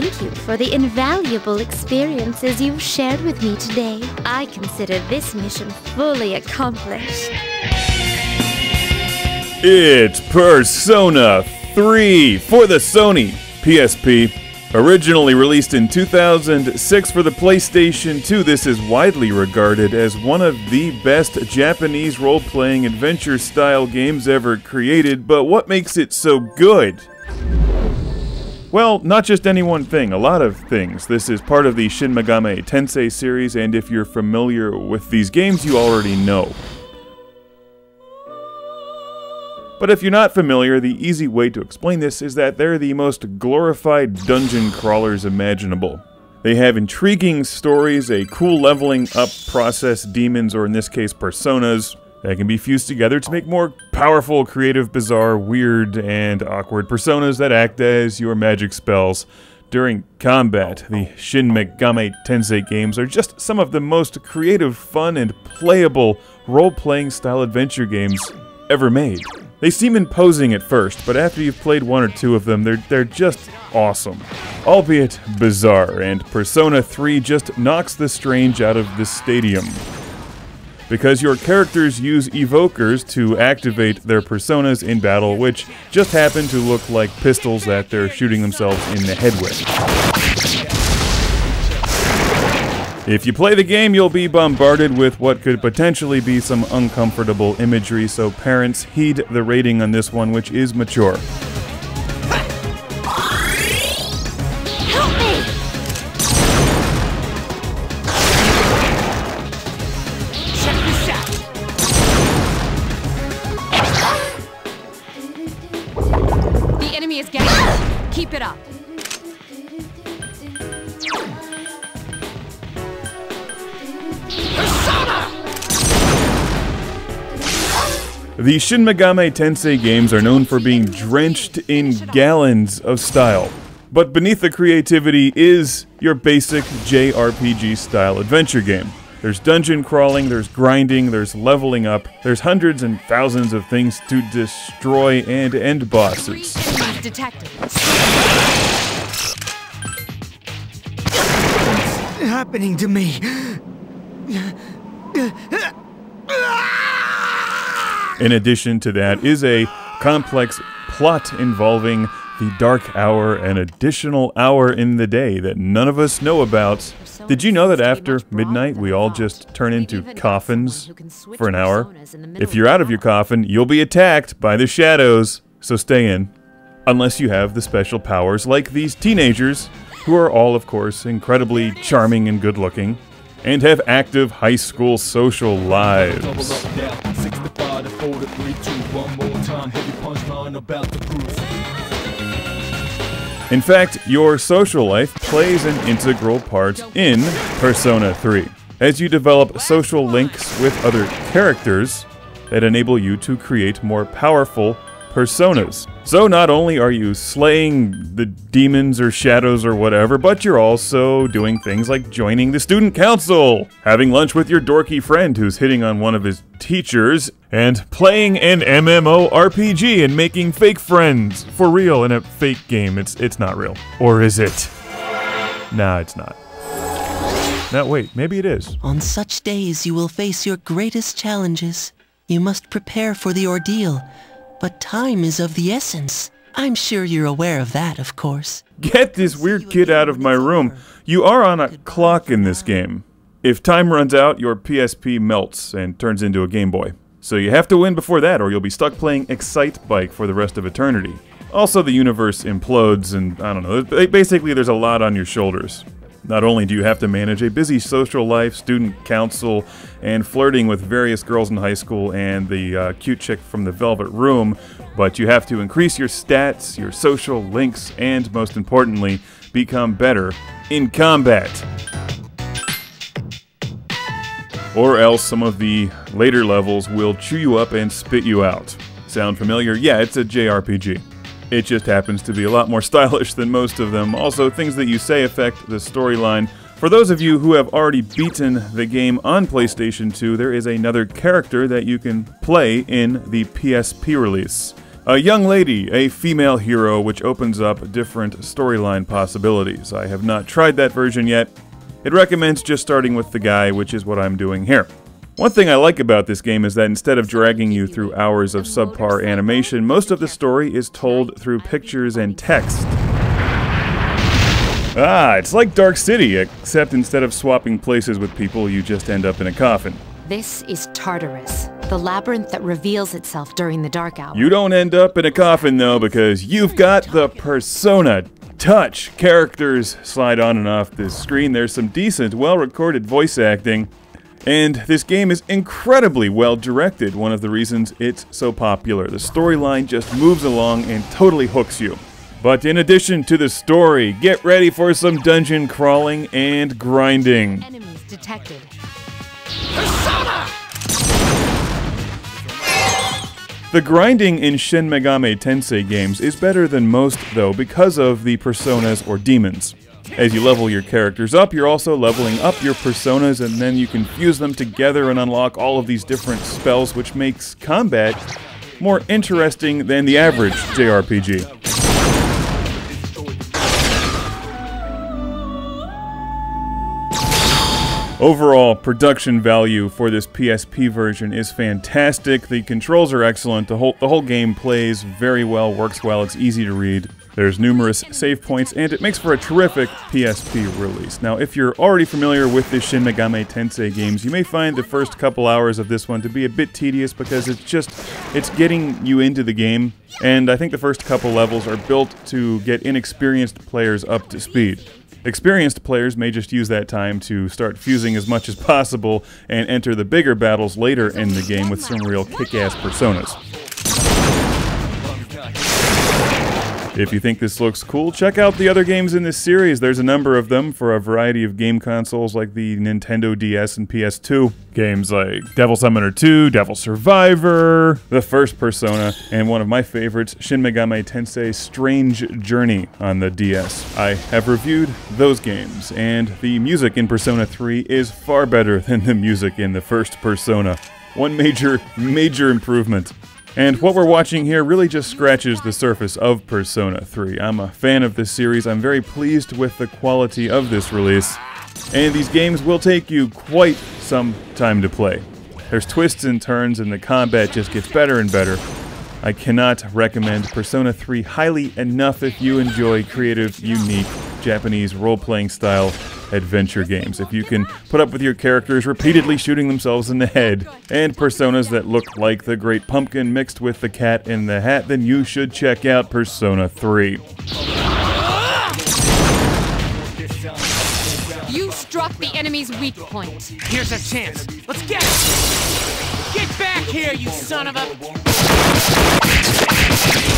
thank you for the invaluable experiences you've shared with me today. I consider this mission fully accomplished. It's Persona 3 for the Sony PSP. Originally released in 2006 for the PlayStation 2, this is widely regarded as one of the best Japanese role-playing adventure-style games ever created, but what makes it so good? Well, not just any one thing, a lot of things. This is part of the Shin Megami Tensei series, and if you're familiar with these games, you already know. But if you're not familiar, the easy way to explain this is that they're the most glorified dungeon crawlers imaginable. They have intriguing stories, a cool leveling up process, demons, or in this case, personas, that can be fused together to make more powerful, creative, bizarre, weird, and awkward personas that act as your magic spells during combat. The Shin Megami Tensei games are just some of the most creative, fun, and playable role-playing style adventure games ever made. They seem imposing at first, but after you've played one or two of them, they're just awesome. Albeit bizarre, and Persona 3 just knocks the strange out of the stadium. Because your characters use evokers to activate their personas in battle, which just happen to look like pistols that they're shooting themselves in the head with. If you play the game, you'll be bombarded with what could potentially be some uncomfortable imagery, so parents, heed the rating on this one, which is mature. Keep it up. The Shin Megami Tensei games are known for being drenched in gallons of style, but beneath the creativity is your basic JRPG style adventure game. There's dungeon crawling, there's grinding, there's leveling up, there's hundreds and thousands of things to destroy and end bosses. Detected. What's happening to me? In addition to that is a complex plot involving the dark hour, an additional hour in the day that none of us know about. Did you know that after midnight we all just turn into coffins for an hour? If you're out of your coffin, you'll be attacked by the shadows, so stay in. Unless you have the special powers like these teenagers, who are all, of course, incredibly charming and good-looking, and have active high school social lives. In fact, your social life plays an integral part in Persona 3, as you develop social links with other characters that enable you to create more powerful personas. So not only are you slaying the demons or shadows or whatever, but you're also doing things like joining the student council, having lunch with your dorky friend who's hitting on one of his teachers, and playing an MMORPG and making fake friends for real in a fake game. It's not real. Or is it? Nah, it's not. Now wait, maybe it is. On such days you will face your greatest challenges. You must prepare for the ordeal. But time is of the essence. I'm sure you're aware of that, of course. Get this weird kid out of my room. You are on a clock in this game. If time runs out, your PSP melts and turns into a Game Boy. So you have to win before that or you'll be stuck playing Excitebike for the rest of eternity. Also, the universe implodes and I don't know, basically there's a lot on your shoulders. Not only do you have to manage a busy social life, student council, and flirting with various girls in high school and the cute chick from the Velvet Room, but you have to increase your stats, your social links, and most importantly, become better in combat. Or else some of the later levels will chew you up and spit you out. Sound familiar? Yeah, it's a JRPG. It just happens to be a lot more stylish than most of them. Also, things that you say affect the storyline. For those of you who have already beaten the game on PlayStation 2, there is another character that you can play in the PSP release. A young lady, a female hero, which opens up different storyline possibilities. I have not tried that version yet. It recommends just starting with the guy, which is what I'm doing here. One thing I like about this game is that instead of dragging you through hours of subpar animation, most of the story is told through pictures and text. It's like Dark City, except instead of swapping places with people, you just end up in a coffin. This is Tartarus, the labyrinth that reveals itself during the dark hour. You don't end up in a coffin, though, because you've got the Persona Touch. Characters slide on and off this screen. There's some decent, well-recorded voice acting. And this game is incredibly well-directed, one of the reasons it's so popular. The storyline just moves along and totally hooks you. But in addition to the story, get ready for some dungeon crawling and grinding. Enemies detected. Persona! The grinding in Shin Megami Tensei games is better than most, though, because of the personas or demons. As you level your characters up, you're also leveling up your personas, and then you can fuse them together and unlock all of these different spells, which makes combat more interesting than the average JRPG. Overall, production value for this PSP version is fantastic. The controls are excellent, the whole game plays very well, works well, it's easy to read. There's numerous save points, and it makes for a terrific PSP release. Now, if you're already familiar with the Shin Megami Tensei games, you may find the first couple hours of this one to be a bit tedious because it's getting you into the game, and I think the first couple levels are built to get inexperienced players up to speed. Experienced players may just use that time to start fusing as much as possible and enter the bigger battles later in the game with some real kick-ass personas. If you think this looks cool, check out the other games in this series. There's a number of them for a variety of game consoles like the Nintendo DS and PS2. Games like Devil Summoner 2, Devil Survivor, the first Persona, and one of my favorites, Shin Megami Tensei Strange Journey on the DS. I have reviewed those games, and the music in Persona 3 is far better than the music in the first Persona. One major improvement. And what we're watching here really just scratches the surface of Persona 3. I'm a fan of this series, I'm very pleased with the quality of this release, and these games will take you quite some time to play. There's twists and turns and the combat just gets better and better. I cannot recommend Persona 3 highly enough if you enjoy creative, unique, Japanese role-playing style adventure games. If you can put up with your characters repeatedly shooting themselves in the head and personas that look like the Great Pumpkin mixed with the Cat in the Hat, then you should check out Persona 3. You struck the enemy's weak point. Here's a chance. Let's get it! Get back here, you son of a...